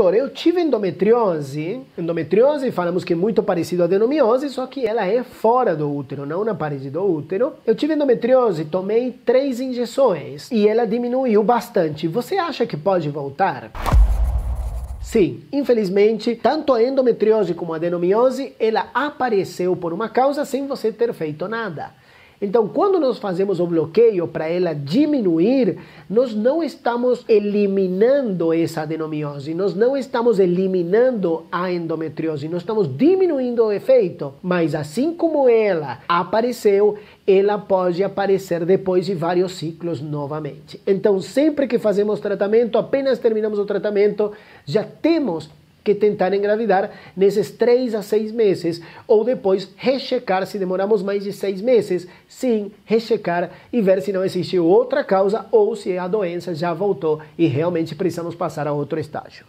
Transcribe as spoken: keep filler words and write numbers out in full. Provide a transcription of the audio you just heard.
doutor, eu tive endometriose. Endometriose, falamos que é muito parecido à adenomiose, só que ela é fora do útero, não na parede do útero. Eu tive endometriose, tomei três injeções e ela diminuiu bastante. Você acha que pode voltar? Sim, infelizmente, tanto a endometriose como a adenomiose, ela apareceu por uma causa sem você ter feito nada. Então, quando nós fazemos o bloqueio para ela diminuir, nós não estamos eliminando essa adenomiose, nós não estamos eliminando a endometriose, nós estamos diminuindo o efeito. Mas assim como ela apareceu, ela pode aparecer depois de vários ciclos novamente. Então, sempre que fazemos tratamento, apenas terminamos o tratamento, já temos que tentar engravidar nesses três a seis meses, ou depois rechecar se demoramos mais de seis meses, sim, rechecar e ver se não existiu outra causa ou se a doença já voltou e realmente precisamos passar a outro estágio.